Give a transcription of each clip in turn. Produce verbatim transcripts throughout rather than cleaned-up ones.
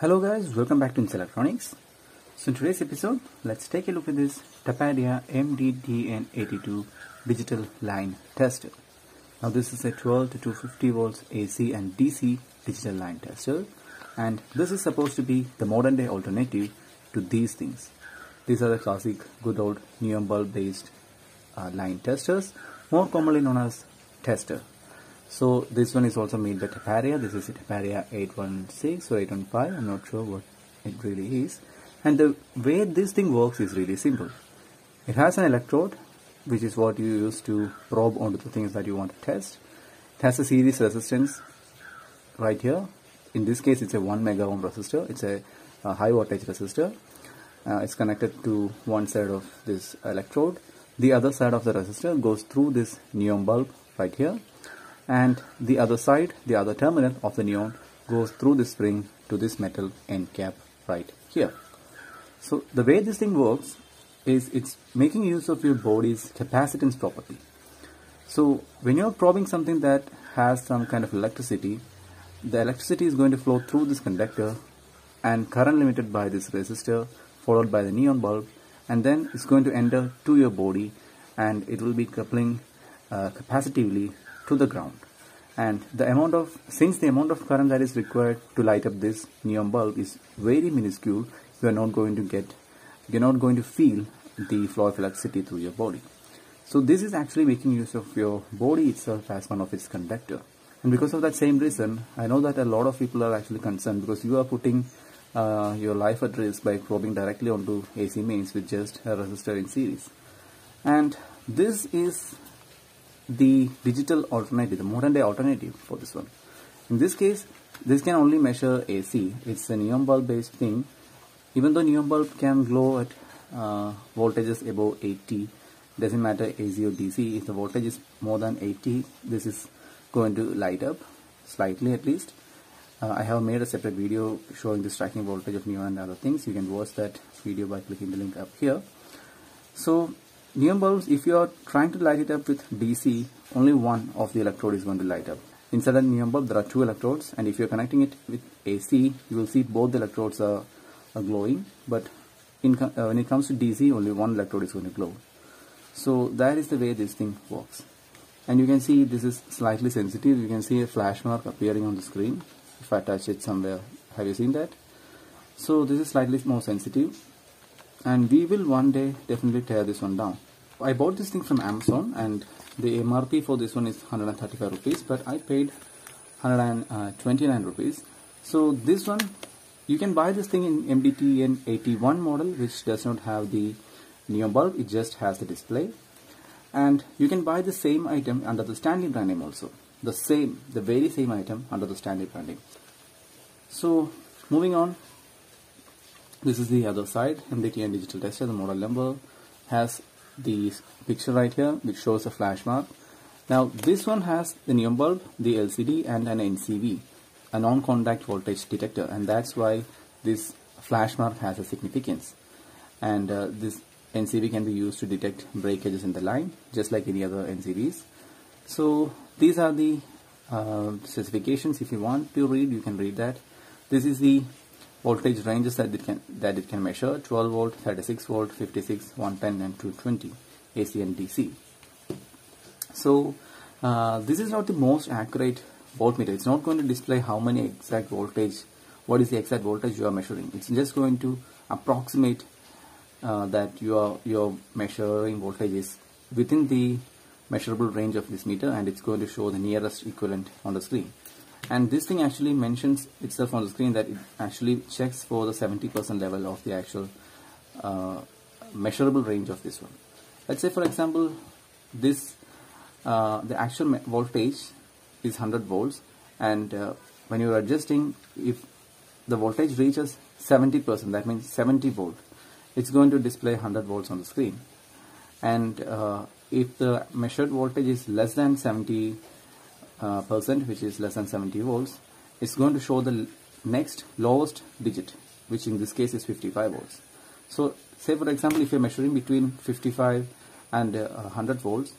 Hello guys, welcome back to Inside Electronics. So in today's episode, let's take a look at this Taparia M D T N eighty-two digital line tester. Now this is a twelve to two fifty volts A C and D C digital line tester, and this is supposed to be the modern day alternative to these things. These are the classic good old neon bulb based uh, line testers, more commonly known as tester. So this one is also made by Taparia. This is a Taparia eight one six or eight one five, I'm not sure what it really is. And the way this thing works is really simple. It has an electrode, which is what you use to probe onto the things that you want to test. It has a series resistance right here. In this case it's a one mega ohm resistor, it's a, a high voltage resistor. Uh, it's connected to one side of this electrode. The other side of the resistor goes through this neon bulb right here. And the other side, the other terminal of the neon goes through the spring to this metal end cap right here. So the way this thing works is it's making use of your body's capacitance property. So when you're probing something that has some kind of electricity, the electricity is going to flow through this conductor and current limited by this resistor followed by the neon bulb, and then it's going to enter to your body and it will be coupling uh, capacitively to the ground, and the amount of since the amount of current that is required to light up this neon bulb is very minuscule, you are not going to get you're not going to feel the flow of electricity through your body. So this is actually making use of your body itself as one of its conductor, and because of that same reason, I know that a lot of people are actually concerned because you are putting uh, your life at risk by probing directly onto A C mains with just a resistor in series. And this is the digital alternative, the modern day alternative for this one. In this case, this can only measure A C. It's a neon bulb based thing. Even though neon bulb can glow at uh, voltages above eighty, doesn't matter A C or D C. If the voltage is more than eighty, this is going to light up slightly at least. Uh, I have made a separate video showing this tracking voltage of neon and other things. You can watch that video by clicking the link up here. So neon bulbs, if you are trying to light it up with D C, only one of the electrode is going to light up. Inside a neon bulb, there are two electrodes, and if you are connecting it with A C, you will see both the electrodes are, are glowing, but in, uh, when it comes to D C, only one electrode is going to glow. So that is the way this thing works. And you can see this is slightly sensitive. You can see a flash mark appearing on the screen. If I touch it somewhere, have you seen that? So this is slightly more sensitive, and we will one day definitely tear this one down. I bought this thing from Amazon, and the M R P for this one is one hundred thirty-five rupees, but I paid one hundred twenty-nine rupees. So this one, you can buy this thing in M D T N eighty-one model, which does not have the neon bulb, it just has the display. And you can buy the same item under the Stanley brand name also. The same, the very same item under the Stanley brand name. So moving on, this is the other side. M D T N digital tester, the model number, has the picture right here which shows a flash mark. Now this one has the neon bulb, the L C D, and an N C V, a non-contact voltage detector, and that's why this flash mark has a significance. And uh, this N C V can be used to detect breakages in the line, just like any other N C Vs. So these are the uh, specifications. If you want to read, you can read that. This is the voltage ranges that it can that it can measure: twelve volt, thirty-six volt, fifty-six, one ten, and two twenty A C and D C. So uh, this is not the most accurate voltmeter. It's not going to display how many exact voltage, what is the exact voltage you are measuring. It's just going to approximate uh, that you are you're measuring voltage is within the measurable range of this meter, and it's going to show the nearest equivalent on the screen. And this thing actually mentions itself on the screen that it actually checks for the seventy percent level of the actual uh, measurable range of this one. Let's say, for example, this uh, the actual voltage is one hundred volts, and uh, when you are adjusting, if the voltage reaches seventy percent, that means seventy volt, it's going to display one hundred volts on the screen. And uh, if the measured voltage is less than seventy percent, which is less than seventy volts, it's going to show the next lowest digit, which in this case is fifty-five volts. So say, for example, if you're measuring between fifty-five and uh, one hundred volts,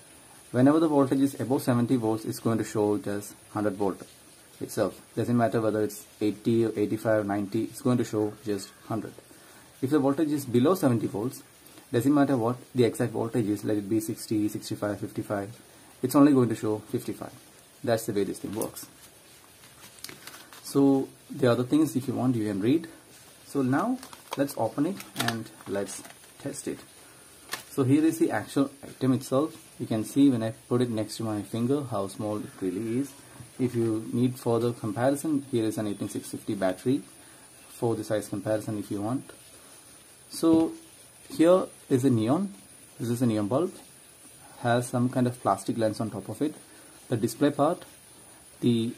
whenever the voltage is above seventy volts, it's going to show it as one hundred volt itself. Doesn't matter whether it's eighty or eighty-five or ninety, it's going to show just one hundred. If the voltage is below seventy volts, doesn't matter what the exact voltage is, let it be sixty, sixty-five, fifty-five, it's only going to show fifty-five. That's the way this thing works. So the other things, if you want, you can read. So now let's open it and let's test it. So here is the actual item itself. You can see when I put it next to my finger how small it really is. If you need further comparison, here is an eighteen six fifty battery for the size comparison if you want. So here is a neon. This is a neon bulb. Has some kind of plastic lens on top of it. The display part, the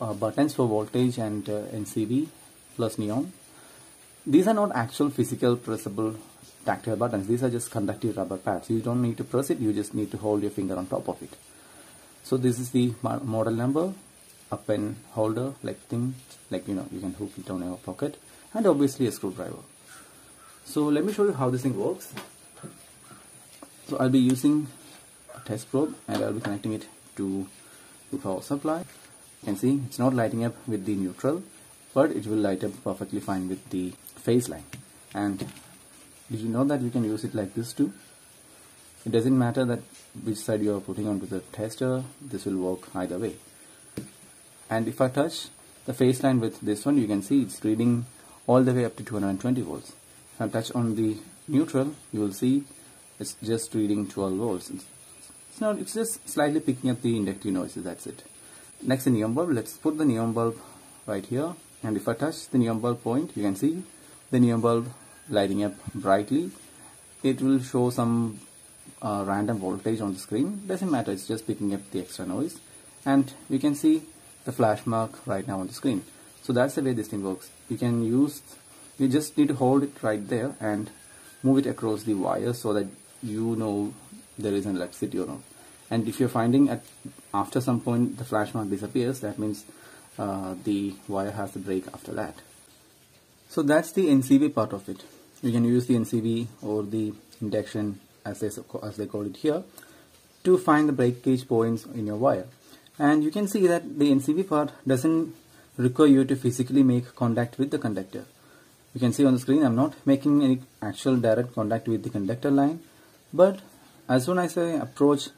uh, buttons for voltage and uh, N C B plus neon. These are not actual physical pressable tactile buttons. These are just conductive rubber pads. You don't need to press it. You just need to hold your finger on top of it. So this is the model number, a pen holder like thing, like you know, you can hook it on your pocket, and obviously a screwdriver. So let me show you how this thing works. So I'll be using a test probe and I'll be connecting it to the power supply. You can see it's not lighting up with the neutral, but it will light up perfectly fine with the phase line. And did you know that you can use it like this too? It doesn't matter that which side you are putting onto the tester, this will work either way. And if I touch the phase line with this one, you can see it's reading all the way up to two hundred twenty volts. If I touch on the neutral, you will see it's just reading twelve volts. It's not, it's just slightly picking up the inductive noises, that's it. Next, the neon bulb. Let's put the neon bulb right here. And if I touch the neon bulb point, you can see the neon bulb lighting up brightly. It will show some uh, random voltage on the screen. Doesn't matter, it's just picking up the extra noise. And you can see the flash mark right now on the screen. So that's the way this thing works. You can use, you just need to hold it right there and move it across the wire so that you know there is an electricity or not. And if you're finding at after some point the flash mark disappears, that means uh, the wire has to break after that. So that's the N C B part of it. You can use the N C B or the induction, as they, as they call it here, to find the breakage points in your wire. And you can see that the N C B part doesn't require you to physically make contact with the conductor. You can see on the screen I'm not making any actual direct contact with the conductor line, but as soon as I approach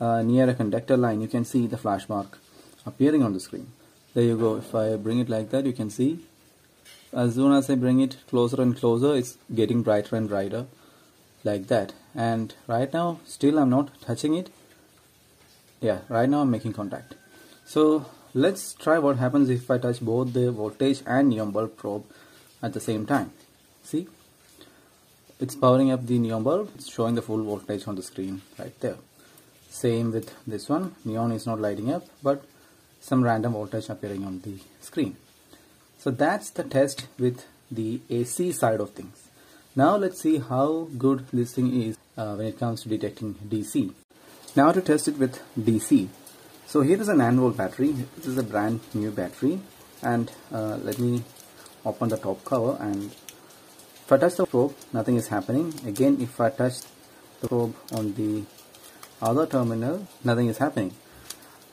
uh, near a conductor line, you can see the flash mark appearing on the screen. There you go. If I bring it like that, you can see as soon as I bring it closer and closer, it's getting brighter and brighter like that. And right now still I'm not touching it. Yeah, right now I'm making contact. So let's try what happens if I touch both the voltage and neon bulb probe at the same time. See, it's powering up the neon bulb. It's showing the full voltage on the screen right there. Same with this one. Neon is not lighting up, but some random voltage appearing on the screen. So that's the test with the A C side of things. Now let's see how good this thing is uh, when it comes to detecting D C. Now to test it with D C. So here is an nine volt battery. This is a brand new battery, and uh, let me open the top cover, and if I touch the probe, nothing is happening. Again, if I touch the probe on the other terminal, nothing is happening.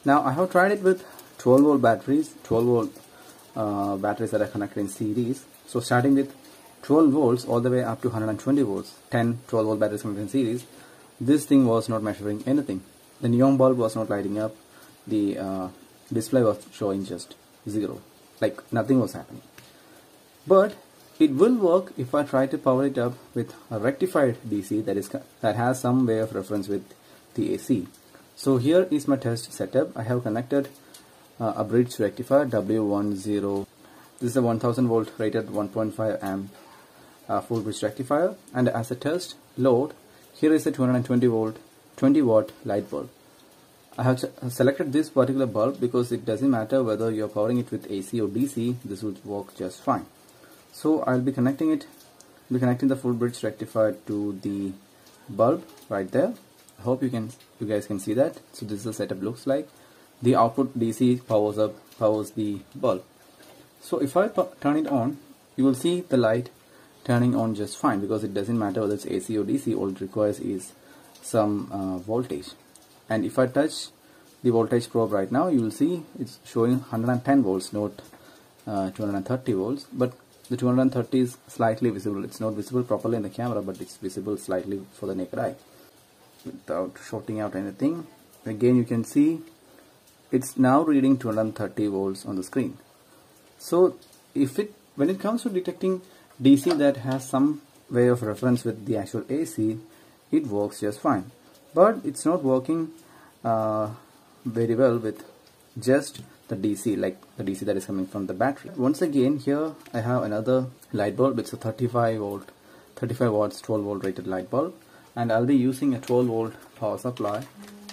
Now I have tried it with twelve volt batteries, twelve volt uh, batteries that are connected in series. So starting with twelve volts all the way up to one hundred twenty volts, ten, twelve volt batteries connected in series, this thing was not measuring anything. The neon bulb was not lighting up. The uh, display was showing just zero, like nothing was happening. But it will work if I try to power it up with a rectified D C that is that has some way of reference with the A C. So here is my test setup. I have connected uh, a bridge rectifier W ten. This is a one thousand volt rated one point five amp uh, full bridge rectifier, and as a test load, here is a two hundred twenty volt twenty watt light bulb. I have selected this particular bulb because it doesn't matter whether you are powering it with A C or D C. This would work just fine. So I'll be connecting it, be connecting the full bridge rectifier to the bulb right there. I hope you can, you guys can see that. So this is the setup looks like. The output D C powers up, powers the bulb. So if I turn it on, you will see the light turning on just fine because it doesn't matter whether it's A C or D C. All it requires is some uh, voltage. And if I touch the voltage probe right now, you will see it's showing one hundred ten volts, not uh, two hundred thirty volts, but the two hundred thirty is slightly visible. It's not visible properly in the camera, but it's visible slightly for the naked eye without shorting out anything. Again, you can see it's now reading two hundred thirty volts on the screen. So if it when it comes to detecting D C that has some way of reference with the actual A C, it works just fine, but it's not working uh, very well with just the D C, like the D C that is coming from the battery. Once again, here I have another light bulb. It's a thirty-five volt, thirty-five watts twelve volt rated light bulb, and I'll be using a twelve volt power supply,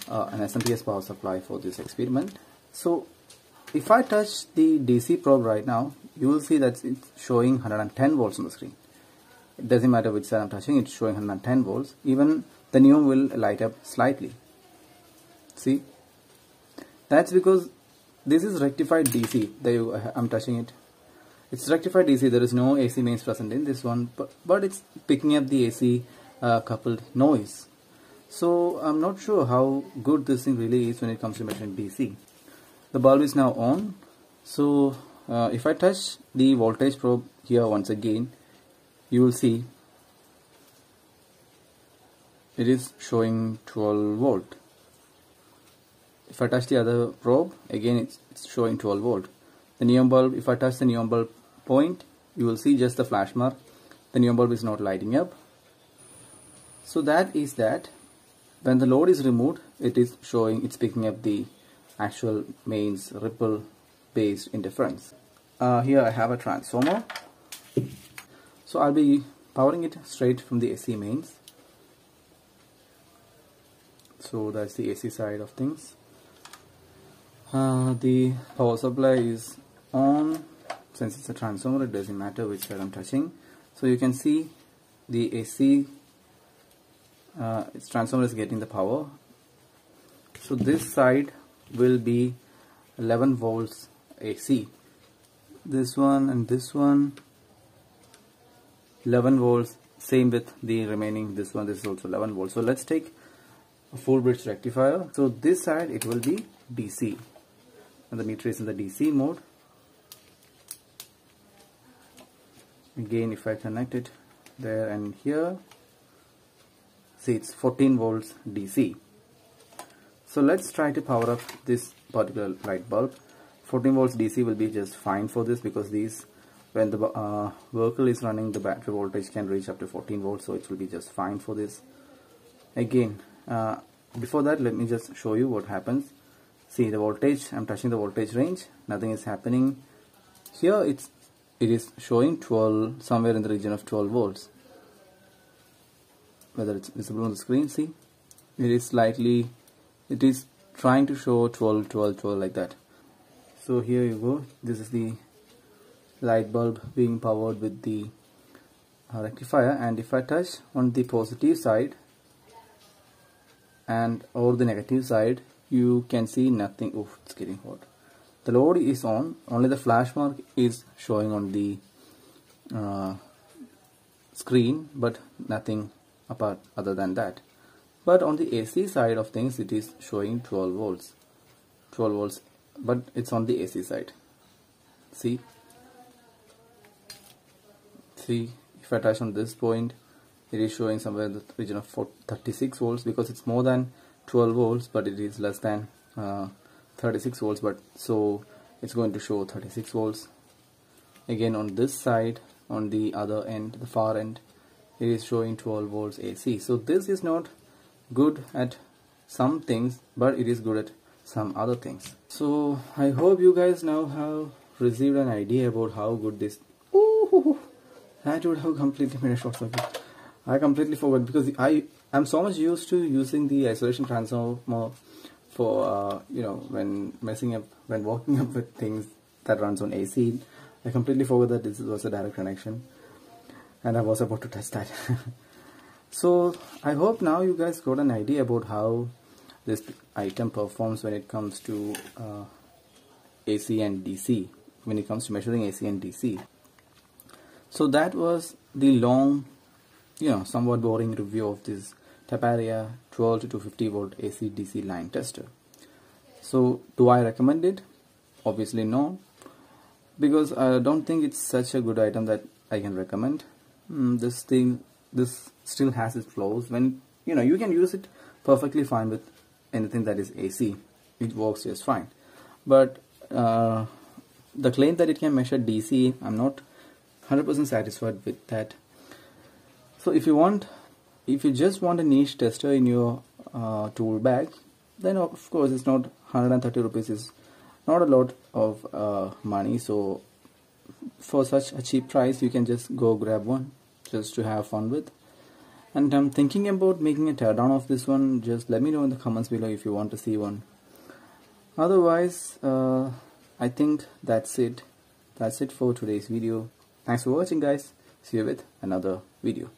uh, an S M P S power supply for this experiment. So if I touch the D C probe right now, you will see that it's showing one hundred ten volts on the screen. It doesn't matter which side I'm touching, it's showing one hundred ten volts. Even the neon will light up slightly. See? That's because this is rectified D C. There you, I'm touching it. It's rectified D C. There is no A C mains present in this one, but, but it's picking up the A C uh, coupled noise. So I'm not sure how good this thing really is when it comes to measuring D C. The bulb is now on. So uh, if I touch the voltage probe here once again, you will see it is showing twelve volt. If I touch the other probe again, it's, it's showing twelve volt. The neon bulb, if I touch the neon bulb point, you will see just the flash mark. The neon bulb is not lighting up. So that is that. When the load is removed, it is showing, it's picking up the actual mains ripple based interference. Uh, here I have a transformer. So I'll be powering it straight from the A C mains. So that's the A C side of things. Uh, the power supply is on. Since it's a transformer, it doesn't matter which side I'm touching. So you can see the A C, uh, its transformer is getting the power. So this side will be eleven volts A C. This one and this one. eleven volts, same with the remaining, this one, this is also eleven volts. So let's take a full bridge rectifier. So this side it will be D C, and the meter is in the D C mode. Again, if I connect it there and here, see it's fourteen volts D C. So let's try to power up this particular light bulb. fourteen volts D C will be just fine for this, because these, when the uh, vehicle is running, the battery voltage can reach up to fourteen volts, so it will be just fine for this. Again, uh, before that, let me just show you what happens. See the voltage, I'm touching the voltage range, nothing is happening. Here it's it is showing twelve, somewhere in the region of twelve volts. Whether it's visible on the screen, see, it is slightly, it is trying to show twelve, twelve, twelve like that. So here you go, this is the light bulb being powered with the uh, rectifier. And if I touch on the positive side and or the negative side, you can see nothing. Oof, it's getting hot. The load is on, only the flash mark is showing on the uh, screen, but nothing apart other than that. But on the A C side of things, it is showing twelve volts, twelve volts, but it's on the A C side. See? See, if I touch on this point, it is showing somewhere in the region of thirty-six volts, because it's more than twelve volts, but it is less than uh, thirty-six volts, but so it's going to show thirty-six volts. Again, on this side, on the other end, the far end, it is showing twelve volts A C. So this is not good at some things, but it is good at some other things. So I hope you guys now have received an idea about how good this. Ooh, I would have completely made a short circuit. I completely forgot, because I am so much used to using the isolation transformer for uh, you know, when messing up, when walking up with things that runs on A C. I completely forgot that this was a direct connection, and I was about to test that. So I hope now you guys got an idea about how this item performs when it comes to uh, A C and D C, when it comes to measuring A C and D C. So that was the long, you know, somewhat boring review of this Taparia twelve to two hundred fifty volt A C D C line tester. So do I recommend it? Obviously no, because I don't think it's such a good item that I can recommend. Mm, this thing, this still has its flaws. When you know, you can use it perfectly fine with anything that is A C, it works just fine. But uh, the claim that it can measure D C, I'm not one hundred percent satisfied with that. So if you want, if you just want a niche tester in your uh, tool bag, then of course it's not one hundred thirty rupees is not a lot of uh, money. So for such a cheap price, you can just go grab one just to have fun with. And I'm thinking about making a teardown of this one. Just let me know in the comments below if you want to see one. Otherwise, uh, I think that's it. That's it for today's video. Thanks for watching, guys. See you with another video.